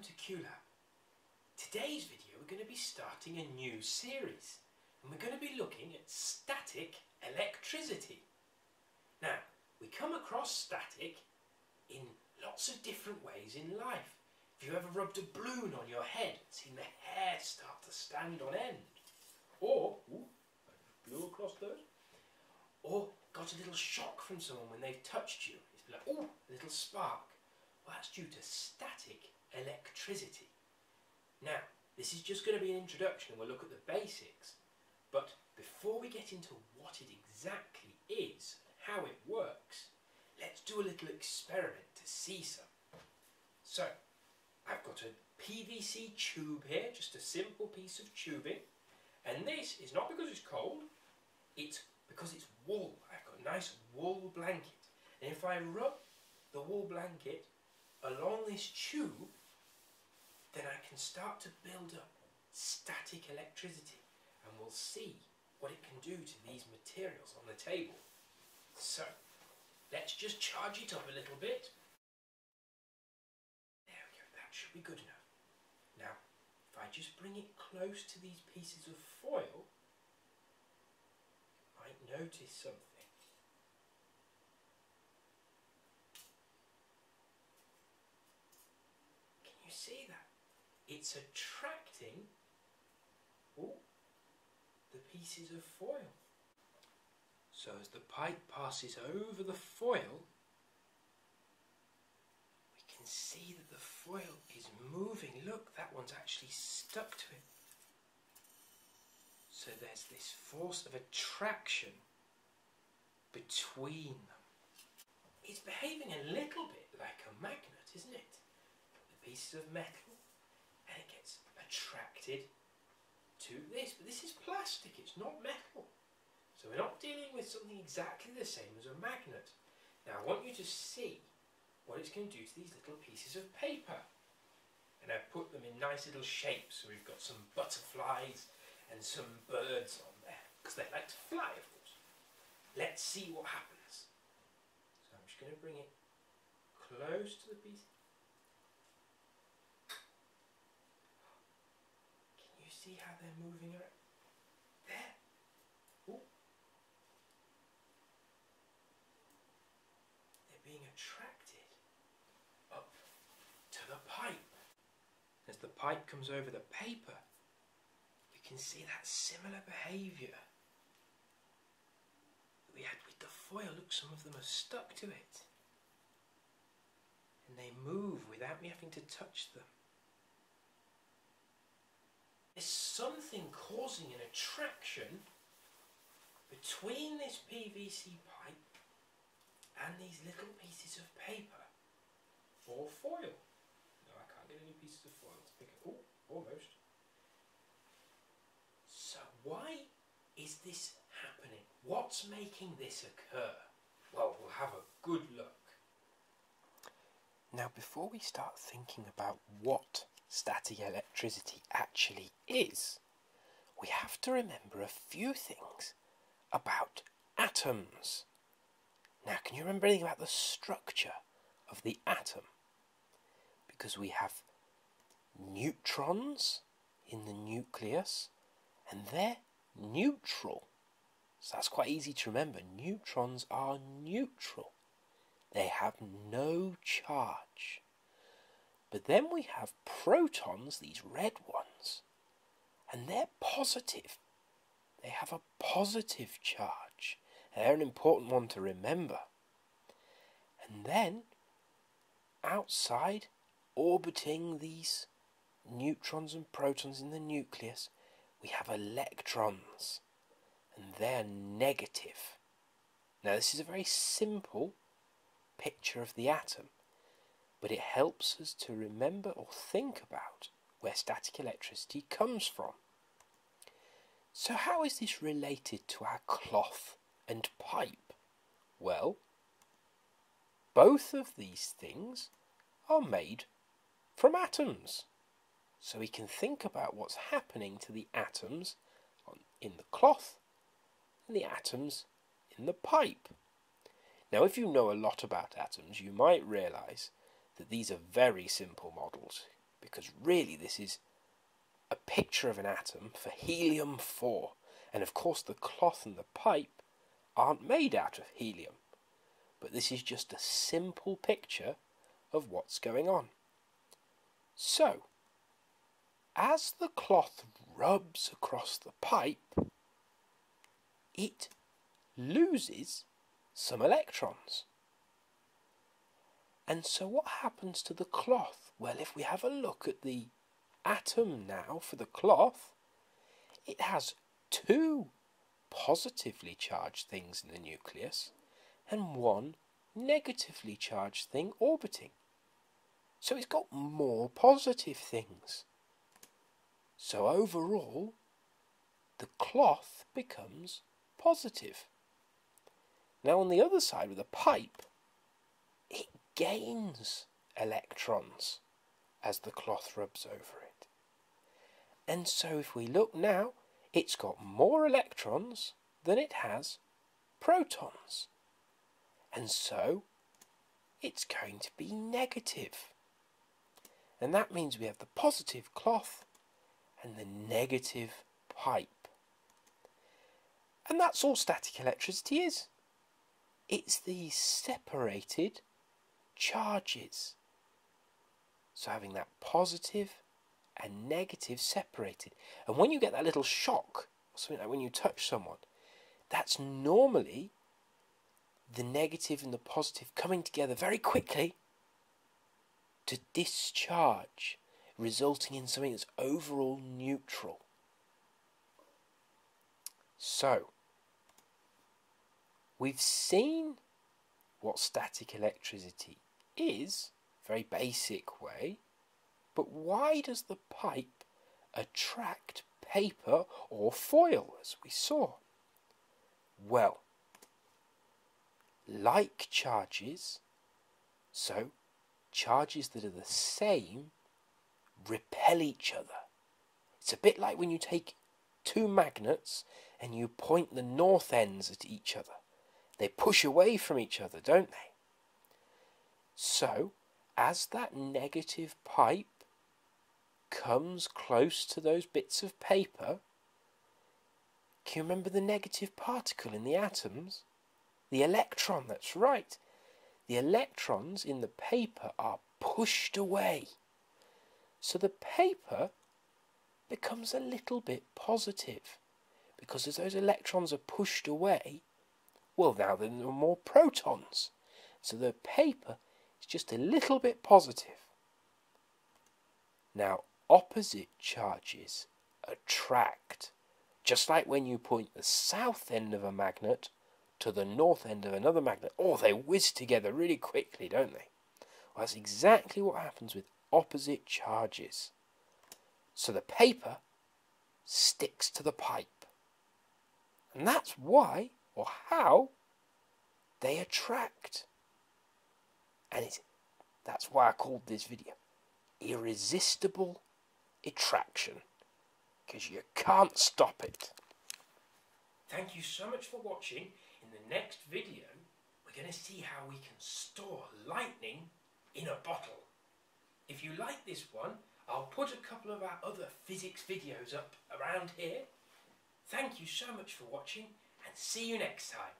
Welcome to QLab. Today's video we're going to be starting a new series and we're going to be looking at static electricity. Now, we come across static in lots of different ways in life. If you ever rubbed a balloon on your head and seen the hair start to stand on end, or blew across those, or got a little shock from someone when they've touched you, it's like, oh, a little spark. Well, that's due to static electricity. Now, this is just going to be an introduction and we'll look at the basics, but before we get into what it exactly is and how it works, let's do a little experiment to see some. So, I've got a PVC tube here, just a simple piece of tubing, and this is not because it's cold, it's because it's wool. I've got a nice wool blanket, and if I rub the wool blanket along this tube, then I can start to build up static electricity, and we'll see what it can do to these materials on the table. So let's just charge it up a little bit. There we go, that should be good enough. Now if I just bring it close to these pieces of foil, you might notice something. You see that? It's attracting the pieces of foil. So as the pipe passes over the foil, we can see that the foil is moving. Look, that one's actually stuck to it. So there's this force of attraction between them. It's behaving a little bit like a magnet, isn't it? Pieces of metal, and it gets attracted to this, but this is plastic, it's not metal, so we're not dealing with something exactly the same as a magnet. Now I want you to see what it's going to do to these little pieces of paper, and I've put them in nice little shapes, so we've got some butterflies and some birds on there, because they like to fly of course. Let's see what happens. So I'm just going to bring it close to the piece. You see how they're moving around? There! Ooh. They're being attracted up to the pipe. As the pipe comes over the paper, we can see that similar behaviour that we had with the foil. Look, some of them are stuck to it. And they move without me having to touch them. There's something causing an attraction between this PVC pipe and these little pieces of paper or foil. No, I can't get any pieces of foil to pick up. Oh, almost. So why is this happening? What's making this occur? Well, we'll have a good look. Now, before we start thinking about what static electricity actually is, we have to remember a few things about atoms. Now, can you remember anything about the structure of the atom? Because we have neutrons in the nucleus, and they're neutral. So that's quite easy to remember. Neutrons are neutral. They have no charge. But then we have protons, these red ones, and they're positive. They have a positive charge. They're an important one to remember. And then, outside, orbiting these neutrons and protons in the nucleus, we have electrons, and they're negative. Now this is a very simple picture of the atom, but it helps us to remember or think about where static electricity comes from. So how is this related to our cloth and pipe? Well, both of these things are made from atoms. So we can think about what's happening to the atoms in the cloth and the atoms in the pipe. Now if you know a lot about atoms, you might realise that these are very simple models. because really this is a picture of an atom for helium-4, and of course the cloth and the pipe aren't made out of helium, but this is just a simple picture of what's going on. So, as the cloth rubs across the pipe, it loses some electrons. And so what happens to the cloth? Well, if we have a look at the atom now for the cloth, it has two positively charged things in the nucleus and one negatively charged thing orbiting. So it's got more positive things. So overall, the cloth becomes positive. Now on the other side with a pipe, it gains electrons as the cloth rubs over it. And so if we look now, it's got more electrons than it has protons. And so it's going to be negative. And that means we have the positive cloth and the negative pipe. And that's all static electricity is. It's these separated charges. So having that positive and negative separated. And when you get that little shock, something like when you touch someone, that's normally the negative and the positive coming together very quickly to discharge, resulting in something that's overall neutral. So, we've seen what static electricity is, very basic way, but why does the pipe attract paper or foil, as we saw? Well, like charges, so charges that are the same repel each other. It's a bit like when you take two magnets and you point the north ends at each other. They push away from each other, don't they? So, as that negative pipe comes close to those bits of paper, can you remember the negative particle in the atoms? The electron, that's right. The electrons in the paper are pushed away. So the paper becomes a little bit positive, because as those electrons are pushed away, well, now there are more protons. So the paper is just a little bit positive. Now, opposite charges attract. Just like when you point the south end of a magnet to the north end of another magnet. Oh, they whiz together really quickly, don't they? Well, that's exactly what happens with opposite charges. So the paper sticks to the pipe. And that's why, or how, they attract. And that's why I called this video Irresistible Attraction, because you can't stop it. Thank you so much for watching. In the next video, we're going to see how we can store lightning in a bottle. If you like this one, I'll put a couple of our other physics videos up around here. Thank you so much for watching, and see you next time.